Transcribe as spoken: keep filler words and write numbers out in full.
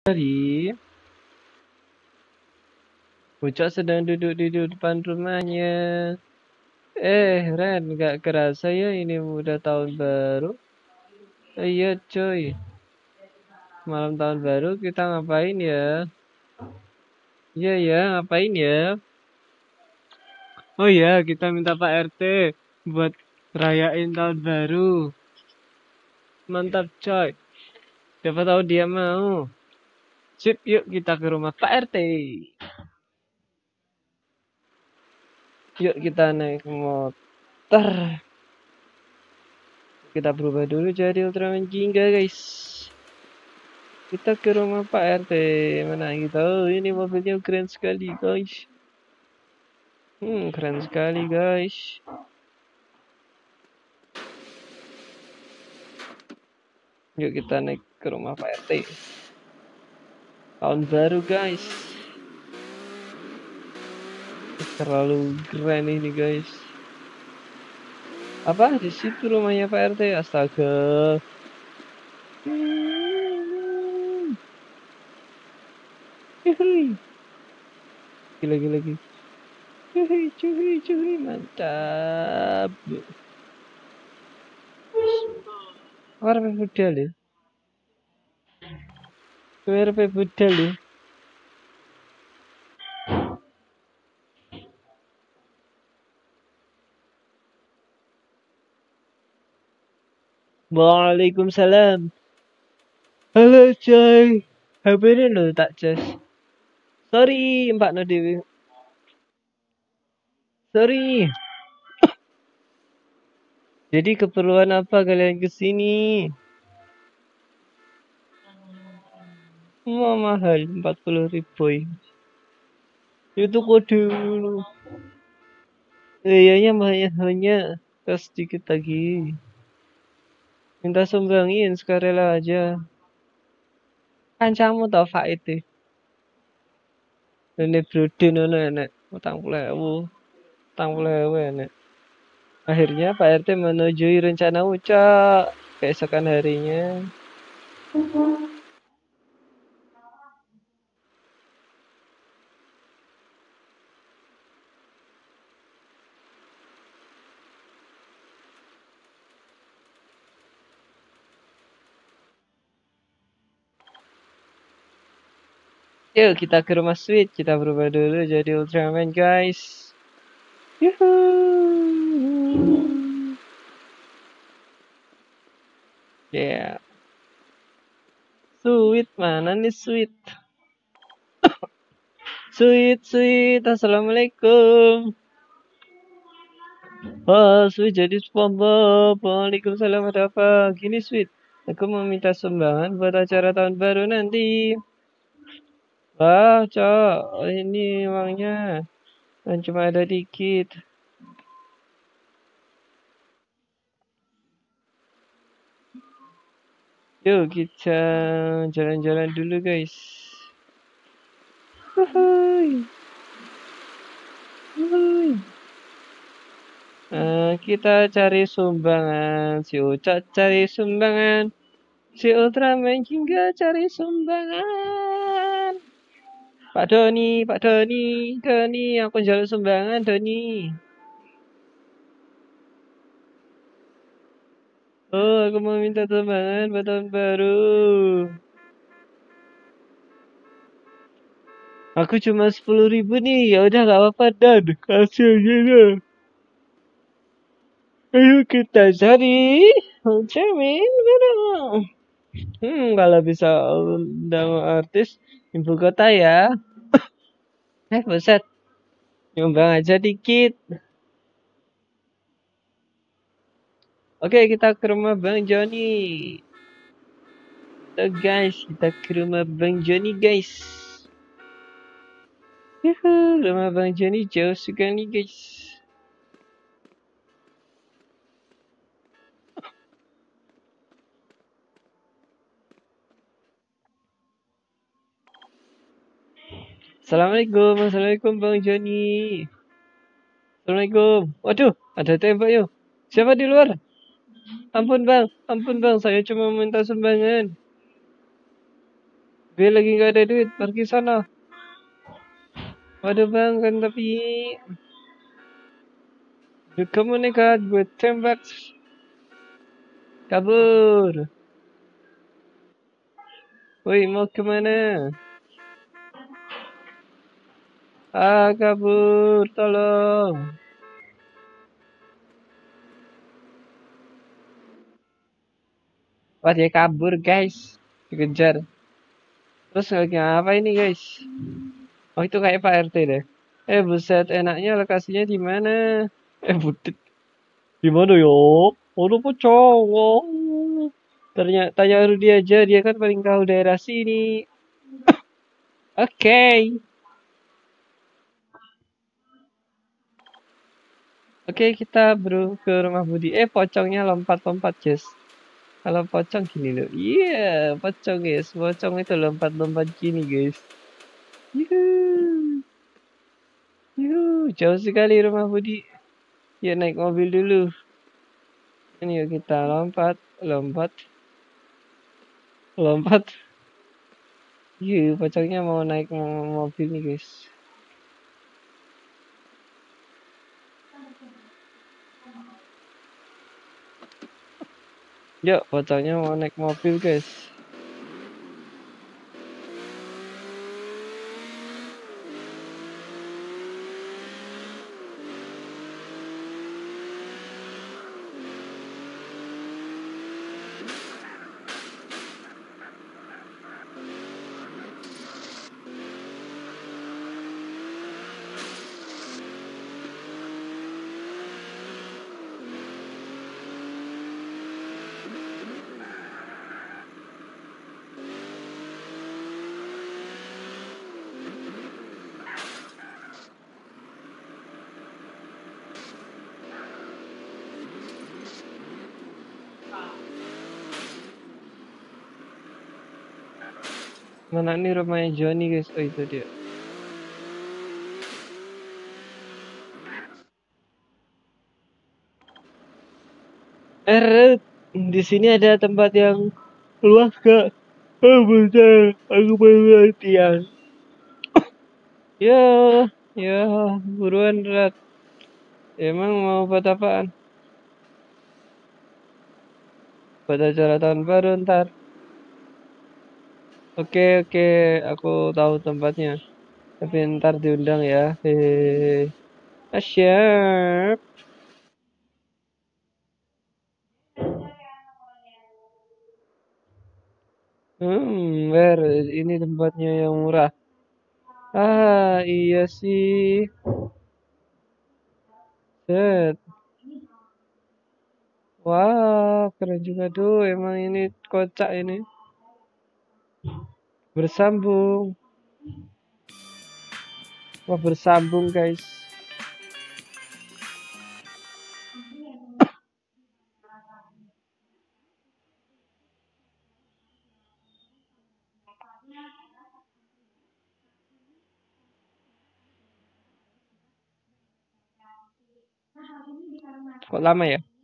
Hari, bocah sedang duduk-duduk depan rumahnya. Eh, Ren, gak kerasa ya ini udah tahun baru. Iya coy, malam tahun baru kita ngapain ya? Iya ya, ngapain ya? Oh iya, kita minta Pak R T buat rayain tahun baru. Mantap coy, siapa tahu dia mau. Sip, yuk kita ke rumah Pak R T. Yuk kita naik motor. Kita berubah dulu jadi Ultraman Ginga, guys. Kita ke rumah Pak R T. Mana kita? Oh, ini mobilnya keren sekali, guys. Hmm, keren sekali, guys. Yuk kita naik ke rumah Pak R T. Tahun baru, guys. Terlalu keren ini, guys. Apa di situ rumahnya Pak R T? Astaga. Gila, gila, gila. Cuhi, cuhi, cuhi, mantap. Warna muda deh. R P budal ya. Waalaikumsalam. Halo coy, H P ini loh tak cas. Sorry Mbak No Dewi. Sorry. Jadi keperluan apa kalian kesini? Wah, mahal empat puluh ribu. Itu kode dulu. Kayaknya mahalnya terus sedikit lagi. Minta sumbangin sukarela aja. Kancamu tau fak itu. Ini brode nono enak, utang puluh, utang puluh enak. Akhirnya Pak R T menujui rencana ucap keesokan harinya. Yuk kita ke rumah Sweet, kita berubah dulu jadi Ultraman guys. Yuhuu. Yeah. Sweet mana nih Sweet? Sweet, Sweet, assalamualaikum. Oh Sweet jadi SpongeBob. Waalaikumsalam, ada apa? Gini Sweet, aku mau minta sumbangan buat acara tahun baru nanti. Wah, cok, ini uangnya dan cuma ada dikit. Yuk kita jalan-jalan dulu, guys. Wuhuy. Wuhuy. Nah, kita cari sumbangan, si Uca cari sumbangan, si Ultraman Ginga cari sumbangan. Pak Tony, Pak Tony, Tony, aku jalan sumbangan, Tony. Oh, aku mau minta sumbangan buat tahun baru. Aku cuma sepuluh ribu nih, ya udah gak apa-apa, dan kasih aja. Ayo kita cari Ultraman baru. Hmm, kalau bisa undang artis ibu kota ya. Eh buset, nyumbang aja dikit. Oke, kita ke rumah Bang Joni. Tuh guys, kita ke rumah Bang Joni guys. Yuhu, rumah Bang Joni jauh sekali nih guys. Assalamualaikum, Assalamualaikum Bang Johnny. Assalamualaikum. Waduh, ada tembak yuk. Siapa di luar? Ampun bang, ampun bang, saya cuma minta sumbangan. Gue lagi nggak ada duit, pergi sana. Waduh bang, kan tapi kamu nekat, gue tembak. Kabur. Woi, mau kemana? Ah, kabur, tolong. Wah, dia kabur guys, dikejar. Terus lagi apa ini guys? Oh, itu kayak Pak R T deh. Eh buset, enaknya lokasinya di mana? Eh butet, di mana yo? Aduh pocong. Ternyata tanya Rudy aja, dia kan paling tahu daerah sini. Oke. Okay. Oke, okay, kita bro ke rumah Budi. Eh pocongnya lompat-lompat guys. Kalau pocong gini loh. Iya, yeah, pocong guys. Pocong itu lompat-lompat gini guys. Yuhuu. Yuhuu, jauh sekali rumah Budi. Ya naik mobil dulu. Ini yuk kita lompat, lompat. Lompat. Yuh, pocongnya mau naik mobil nih guys. Yuk, pocongnya mau naik mobil guys. Mana ini rumahnya Johnny guys? Oh itu dia. Er, di sini ada tempat yang luas gak? Oh bener, aku pengen latihan. Ya, ya, buruan Rat. Emang mau buat apaan? Buat acara tahun baru ntar. Oke, okay, oke, okay. Aku tahu tempatnya. Tapi ntar diundang ya. Hehehe. Asyap. Hmm, where? Ini tempatnya yang murah. Ah, iya sih. Set. Wah, wow, keren juga tuh. Emang ini kocak ini. Bersambung. Wah, bersambung guys. Kok lama ya?